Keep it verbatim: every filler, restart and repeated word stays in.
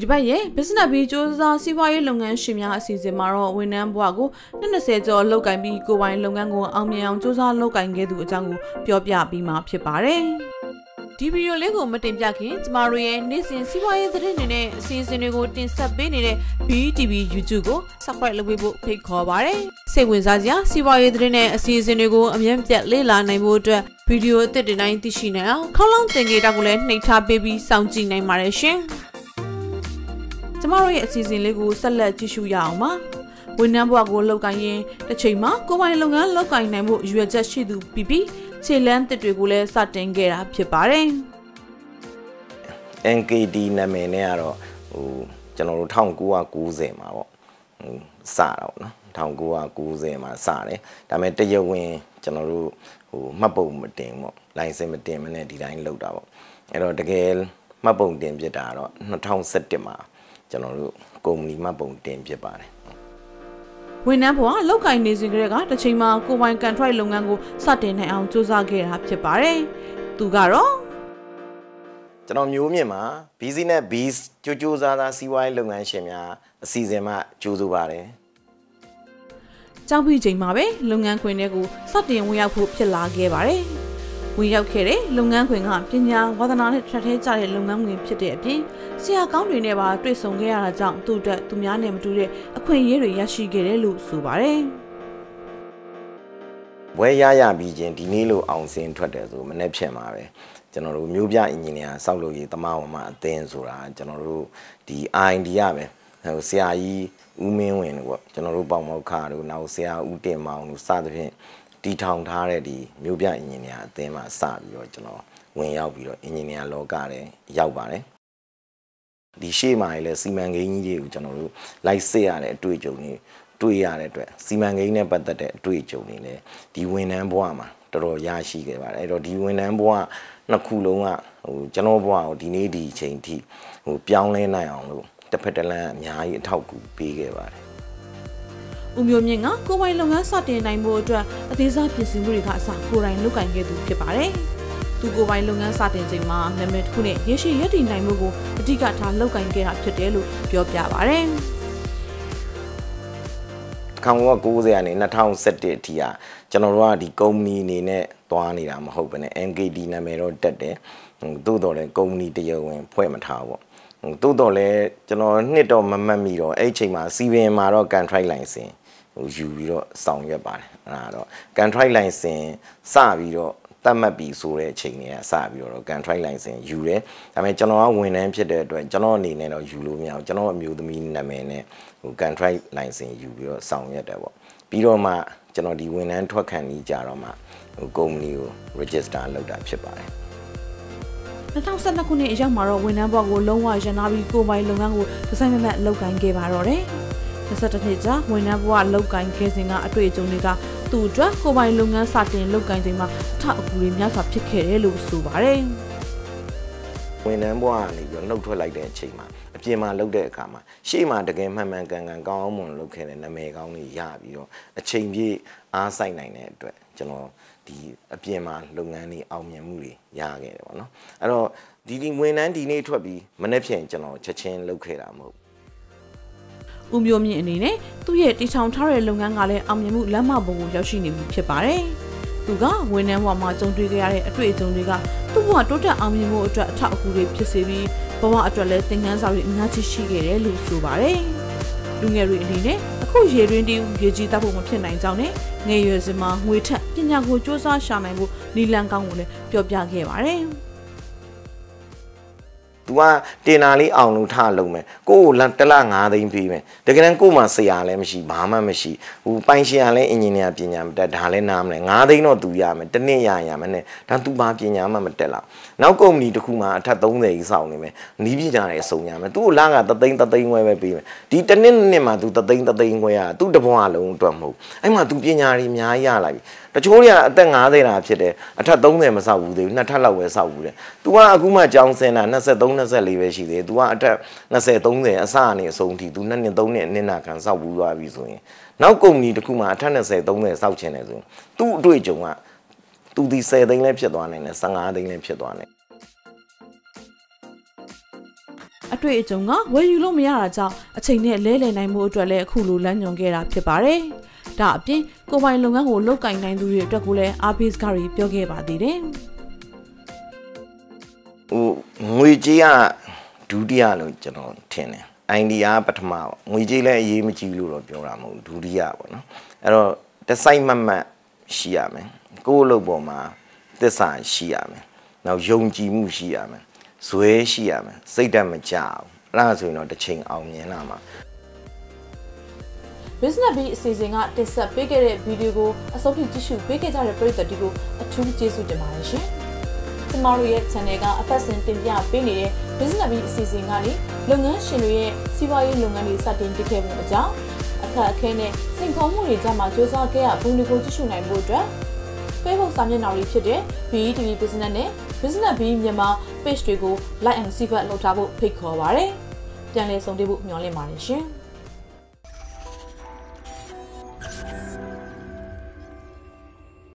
Dibaye, Pesna Bijos, Siway Longan Shimia Sizemaro, Winambuago, Nenesezo, Lokabi, Go and Longango, Amian Josa, Lokan Gedu Zangu, Piopia Bima Pipare. Dibio Lego Matemjakins, Marie, Nissin, Siway the Rene, Season Ego Tinsabine, B T B Jujugo, Sakai Lubu Picobare, Seguizazia, Siway the Rene, Season Ego, Amian Lila, Naiboda, Video thirty nine Tishina, Colon Tangetagulet, Nata Baby, Sounding Name Marishin. Tomorrow season Lego Salat Tishu Yama. When Nabuago Locaye, the Chema, go by Longan Locai Nabu, Juajashi do Pipi. Chilean the regular starting gear up your parent. N K D Namenero, General Tangua Guzema, Sara, Tangua Guzema Sare, Damete Win, General Mapo Matemo, Lysema Demon and Design Loadout. And the girl, Mapo Dem Jedaro, not Town Septima, General Gomni Mapo Dem Jebare. When Nabua, look in this Grega, the Chima, Kuan can try Longango, Satin and Tuzage, Hapchepare, Tugaro. Tom Yumima, Business Bees, Jujuza, Siway Longan Shemia, Sizema, Juzubare. Jambi Jimabe, Longan Quinego, Satin, we are pooped la gavare. We have carried Longan Queen Hampina, what an honest strategy at Longan with Pete. See a country never trace on Gaya Jam to the Tumianem today, a queen Yeri Yashi Gerelu Subare. Wayaya Bijan Dinilo on Saint Tradezo, Menepchemare, General Mubia Engineer, Salo Yamama, Tenzura, General the Indiabe, C I E, Ume, General Bamokaru, now Sea Utema, Southern. Town already, Mubia engineer, they must serve your general. When Yabio engineer Logare, Yabare. The Shema, the Simang India general, like say at two journey, two yard at Simangina, but that two journey, the win and boama, the Yashi gave her, the win and boa, Nakuloma, General Boa, the Nady chain tea, who Pianle Nion, the Petalan, Yai Tauku, big ever. Umyomyenga, go by Longa Saturday night motor, a desert is in Rikasa, who I look and get to Kipare. To go by Longa Saturday, ma, Nemet Kune, Yeshi Yeti Naimogo, a Dikata look and get up to Telu, Piopia Barem. Come go there in a town set Tia, General di Gomni Nine, Tuani, I'm hoping, and Gay Dina Mero that day, Dudole Gomni Dio and Poema Tower. Dudole, General Nito Mamamiro, H M R, C V M R, can try lancing. You sound your bar, can try lancing, Savio, Tamabi, Sure, Chania, Savio, can try lancing, Jure. I mean, General Win Amsterdam, General Nino, Julumia, General Mute Mean Namene, who can try lancing, you sound your devil. Piroma, General the Win and Twakan Jaroma, who go new, register, load up Shepard. The town Santa Cune Jamaro, whenever go Longa Janabi go by Longango, the same that Logan gave Arore. The Saturday, whenever Logan casing a trade Jonita, two drag go by Longa Satin Logan Dima, Tap Grimnas of Chickerelu Subare. Whenever you look like that, Chima, a Chima look there, Kama. Shima the game, Hamagan and Gaumon located in the make only Yabio, a change are sign nine at General. The P M R Longani Almiamuri, Yagano. No? I know the win and the nature be Manepian General Chachin located Amo. Umyomi and Nine, to yet the town Tare Longangale Amiamu Lamabo Yoshini Chepare. Tuga, when I want my own trigger at Trades on Riga, to what daughter Amiamo to attack who Pisavi, for what address thing as our Nazi Shigere Lusubare. Lungari and Nine, a cozier in the Gajita Pompian Zone, Nayozima, which Pinago Josa Shamago, Nilankangule, Piopia Gavare. Tua Denali Anutalome, go Lantalanga the implement. The Grand Kuma Sialem, she Bama Meshi, who Pansiale engineer Pinam, that Halenam, and Adi no Duyam, the Nayam, and Tantuba Pinam Matella. Now come me to Kuma, Tatone is on him, Nibida is on him, two langa the thing that they were being. Titanema to the thing that they were, to the Boalon to a move. I want to Pinari Mia like. The Choria, then Adela, I Tatone Masaudi, Natala was out. Tua Guma Johnson and Nasadon. Salivation, they do not say don't they assign so to none and don't and Nina can sell who are reasoning. Now go need to Kuma, Tana say don't they sell Chenazum. Do do it, Juma. Do they say they lectured on and a song are they lectured on it? A တွေ့အကြုံကဝယ်ယူလို့မရတာကြောင့်အချိန်နဲ့လဲလှယ်နိုင်မှုအတွက်လည်းအခုလိုလမ်းညွှန်ခဲ့တာဖြစ်ပါတယ်။ဒါအပြင်ကိုပိုင်လုပ်ငန်းကိုလုပ်ကိုင်နိုင်သူတွေအတွက်ကိုလည်းအားပေးစကားတွေပြောခဲ့ပါသေးတယ်။ဟိုငွေကြေးကဒုတိယလို့ကျွန်တော်ထင်တယ်။အိုင်ဒီယာပထမပေါ့။ငွေကြေးလည်းအရေးမကြီးလို့တော့ပြောတာမဟုတ်ဘူးဒုတိယပေါ့နော်။အဲ့တော့တစ်စိုက်မမတ်ရှိရမယ်။ကိုယ့်အလုပ်ပေါ်မှာသစ္စာရှိရမယ်။နောက်ယုံကြည်မှုရှိရမယ်။ဇွဲရှိရမယ်စိတ်ဓာတ်မကြအောင်အဲ့ဒါဆိုရင်တော့တစ်ချိန်အောင်မြင်လာမှာ Business Bees အစီအစဉ်ကတင်ဆက်ပေးခဲ့တဲ့ဗီဒီယိုကိုအဆုံးထိကြည့်ရှုပေးခဲ့ကြတဲ့ပရိသတ်တွေကိုအထူးကျေးဇူးတင်ပါတယ်ရှင်ကျမတို့ရဲ့ channel ကအပတ်စဉ်တင်ပြပေးနေတဲ့ Business Bees အစီအစဉ်ကနေလုပ်ငန်းရှင်တွေရဲ့စီးပွားရေးလုပ်ငန်းတွေစတင်တည်ခဲ့မှုအကြောင်းအခက်အခဲနဲ့စိန်ခေါ်မှုတွေကြားမှာကြိုးစားခဲ့ရပုံတွေကိုကြည့်ရှုနိုင်ဖို့အတွက် Facebook စာမျက်နှာတွေဖြစ်တဲ့ B T V Business နဲ့ Business Bees မြန်မာ page တွေကို like and subscribe လုပ်ထားဖို့ဖိတ်ခေါ်ပါရစေ။ပြန်လည်ဆုံတွေ့ဖို့မျှော်လင့်ပါတယ်ရှင်။